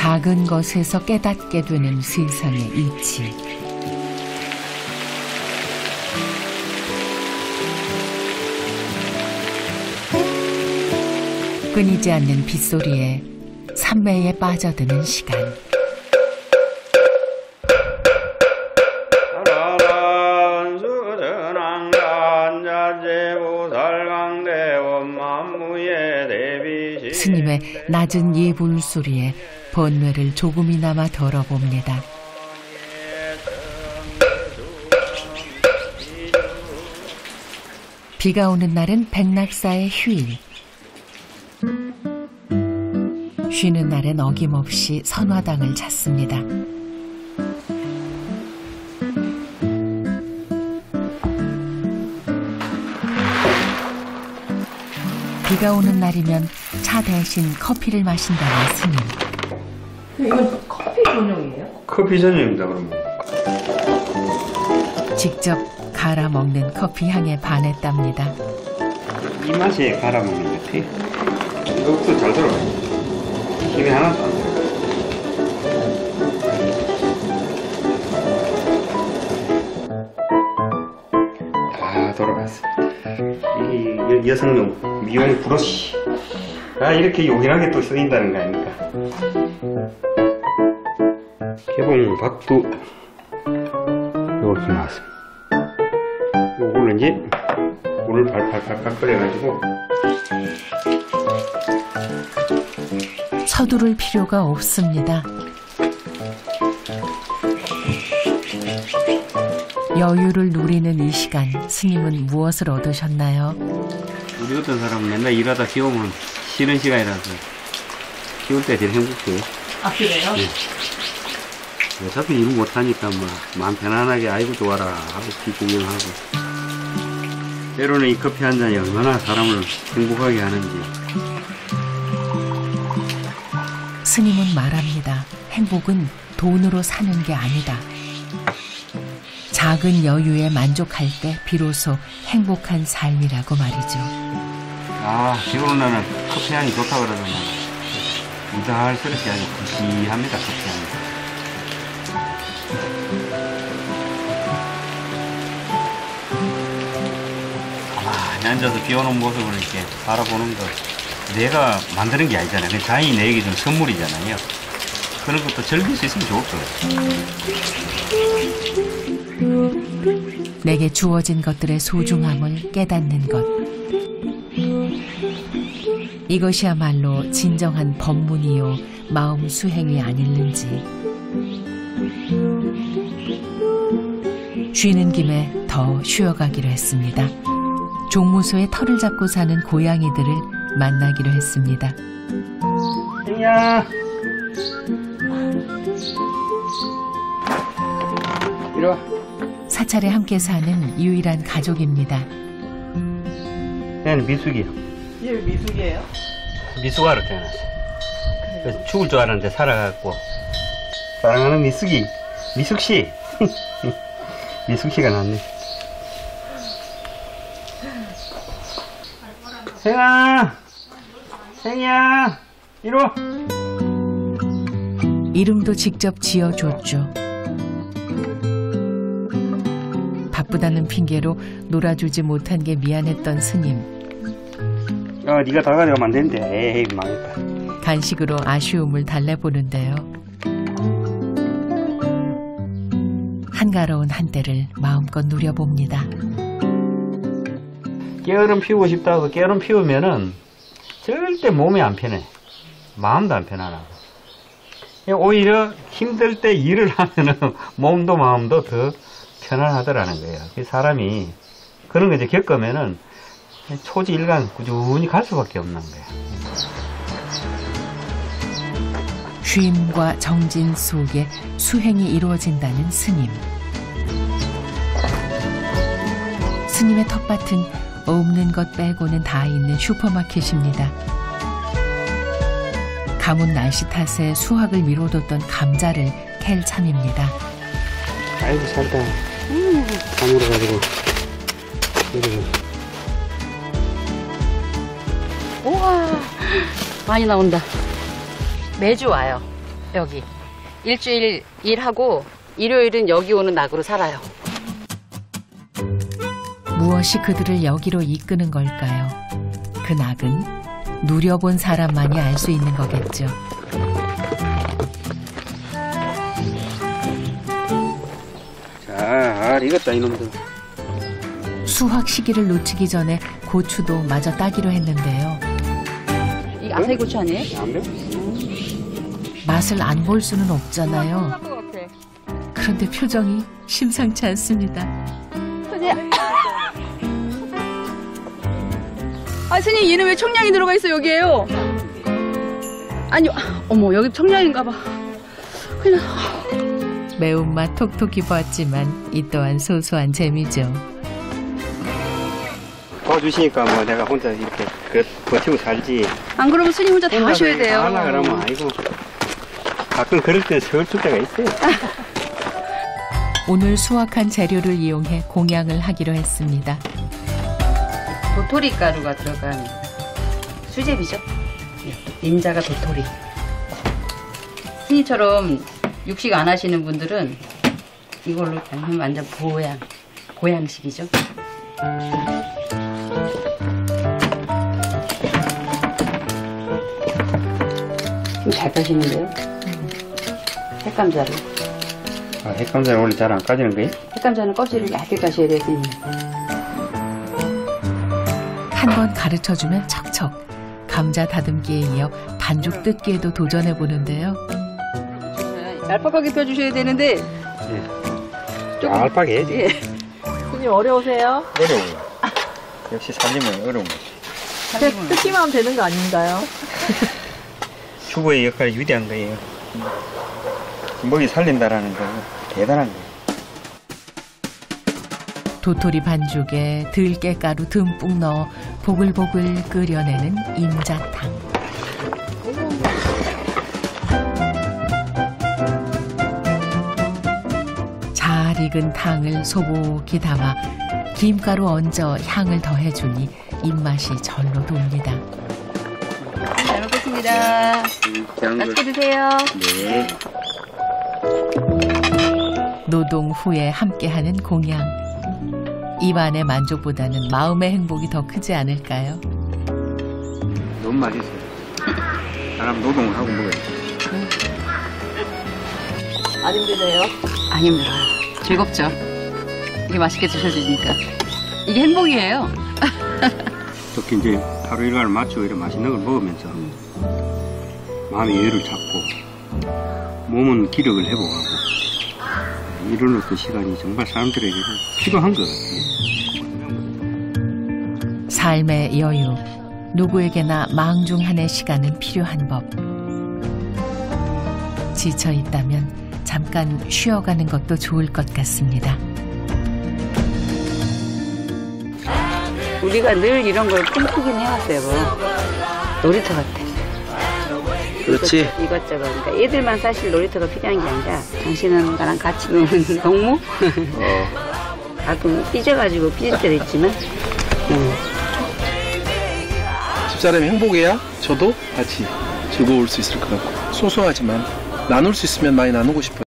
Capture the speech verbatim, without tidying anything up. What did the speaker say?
작은 것에서 깨닫게 되는 세상의 이치. 끊이지 않는 빗소리에 산매에 빠져드는 시간. 스님의 낮은 예불 소리에 번뇌를 조금이나마 덜어봅니다. 비가 오는 날은 백낙사의 휴일. 쉬는 날엔 어김없이 선화당을 찾습니다. 비가 오는 날이면 차 대신 커피를 마신다는 스님. 이건 커피 전용이에요? 커피 전용입니다, 그러면. 직접 갈아 먹는 커피 향에 반했답니다. 이 맛에 갈아 먹는 커피? 이것도 잘 들어가요. 힘이 하나도 안 들어가요. 다 돌아갔습니다. 이 여성용 미용 브러쉬, 아 이렇게 요긴하게 또 쓰인다는 거 아닙니까? 개봉 박도 이렇게 나왔습니다. 요걸로 이제 물을 발발발발 끓여가지고 서두를 필요가 없습니다. 여유를 누리는 이 시간, 스님은 무엇을 얻으셨나요? 우리 어떤 사람은 맨날 일하다 쉬우면 쉬는 시간이라서 쉬울 때 제일 행복해요. 아, 그래요? 네. 어차피 일 못하니까 뭐 마음 편안하게 아이고 좋아라 하고 비구경하고. 때로는 이 커피 한 잔이 얼마나 사람을 행복하게 하는지. 스님은 말합니다. 행복은 돈으로 사는 게 아니다. 작은 여유에 만족할 때 비로소 행복한 삶이라고 말이죠. 아, 비 오는 날은 커피 향이 좋다 그러더니 무달스럽게 아주 구시합니다, 커피 향이. 가만히 앉아서 비 오는 모습을 이렇게 바라보는 거 내가 만드는 게 아니잖아요. 자연이 내게 준 선물이잖아요. 그런 것도 즐길 수 있으면 좋을 거예요. 내게 주어진 것들의 소중함을 깨닫는 것. 이것이야말로 진정한 법문이요, 마음 수행이 아닐는지. 쉬는 김에 더 쉬어가기로 했습니다. 종무소에 털을 잡고 사는 고양이들을 만나기로 했습니다. 안녕. 이리 와. 사찰에 함께 사는 유일한 가족입니다. 얘는 미숙이요. 얘 왜 미숙이에요? 미숙아로 태어났어요. 죽을 줄 알았는데 살아갖고. 사랑하는 미숙이. 미숙씨. 미숙씨가 낫네. 생아. 생이야. 이리 와. 이름도 직접 지어줬죠. 바쁘다는 핑계로 놀아주지 못한 게 미안했던 스님. 아, 네가 다 가져가면 안 되는데. 에이, 망했다. 간식으로 아쉬움을 달래보는데요. 한가로운 한때를 마음껏 누려봅니다. 게으름 피우고 싶다고 게으름 피우면은 절대 몸이 안 편해. 마음도 안 편하라고. 오히려 힘들 때 일을 하면은 몸도 마음도 더 편안하더라는 거예요. 사람이 그런 거 이제 겪으면은 초지일간 꾸준히 갈 수밖에 없는 거예요. 쉼과 정진 속에 수행이 이루어진다는 스님. 스님의 텃밭은 없는 것 빼고는 다 있는 슈퍼마켓입니다. 가뭄 날씨 탓에 수확을 미뤄뒀던 감자를 캘 참입니다. 아이고 살다. 가물어가지고. 우와 많이 나온다. 매주 와요. 여기. 일주일 일하고 일요일은 여기 오는 낙으로 살아요. 무엇이 그들을 여기로 이끄는 걸까요? 그 낙은 누려본 사람만이 알 수 있는 거겠죠. 자, 익었다 이놈들. 수확 시기를 놓치기 전에 고추도 마저 따기로 했는데요. 이 아사히 고추 아니에요? 안 음. 맛을 안 볼 수는 없잖아요. 그런데 표정이 심상치 않습니다. 아, 스님, 얘는 왜 청량이 들어가 있어, 여기에요? 아니, 어머, 여기 청량인가 봐. 그냥. 매운맛 톡톡히 보았지만 이 또한 소소한 재미죠. 도와주시니까 뭐 내가 혼자 이렇게 그 버티고 살지. 안 그러면 스님 혼자 다 하셔야 돼요. 하려고 그러면 아이고. 가끔 그럴 때 세울 때가 있어요. 오늘 수확한 재료를 이용해 공양을 하기로 했습니다. 도토리 가루가 들어간 수제비죠. 인자가 도토리. 스님처럼 육식 안 하시는 분들은 이걸로 하면 완전 보양, 보양식이죠. 좀 잘 까시는데요? 핵감자로. 아, 핵감자는 원래 잘 안 까지는 거예요? 핵감자는 껍질을 얇게 까셔야 돼요. 한번 가르쳐주면 척척. 감자 다듬기에 이어 반죽 뜯기에도 도전해보는데요. 얄팍하게 펴주셔야 되는데. 예. 조금... 얄팍해. 예. 스님 어려우세요? 어려워요. 역시 살림은 어려운 거죠. 뜯기만 하면 되는 거 아닌가요? 주부의 역할이 위대한 거예요. 먹이 살린다라는 거 대단한 거예요. 도토리 반죽에 들깨가루 듬뿍 넣어 보글보글 끓여내는 인자탕. 잘 익은 탕을 소복히 담아 김가루 얹어 향을 더해주니 입맛이 절로 돕니다. 잘 먹겠습니다. 맛있게 드세요. 네. 노동 후에 함께하는 공양. 입안의 만족보다는 마음의 행복이 더 크지 않을까요? 너무 맛있어요. 사람 노동을 하고 먹어야죠. 응. 안 힘드세요? 안 힘들어요. 즐겁죠? 이게 맛있게 드셔지니까. 이게 행복이에요. 특히 이제 하루 일과를 마치고 이런 맛있는 걸 먹으면서 마음의 여유를 잡고 몸은 기력을 회복하고 이런 어떤 시간이 정말 사람들에게 필요한 것 같아요. 삶의 여유, 누구에게나 망중한의 시간은 필요한 법. 지쳐 있다면 잠깐 쉬어가는 것도 좋을 것 같습니다. 우리가 늘 이런 걸 꿈꾸긴 해왔어요. 뭐. 놀이터 같아. 그렇지. 이것저것. 그러니까 애들만 사실 놀이터가 필요한 게 아니라 당신은 나랑 같이 노는 동무? 어. 가끔 삐져가지고 삐질 때도 있지만. 음. 집사람이 행복해야 저도 같이 즐거울 수 있을 것 같고 소소하지만 나눌 수 있으면 많이 나누고 싶어요.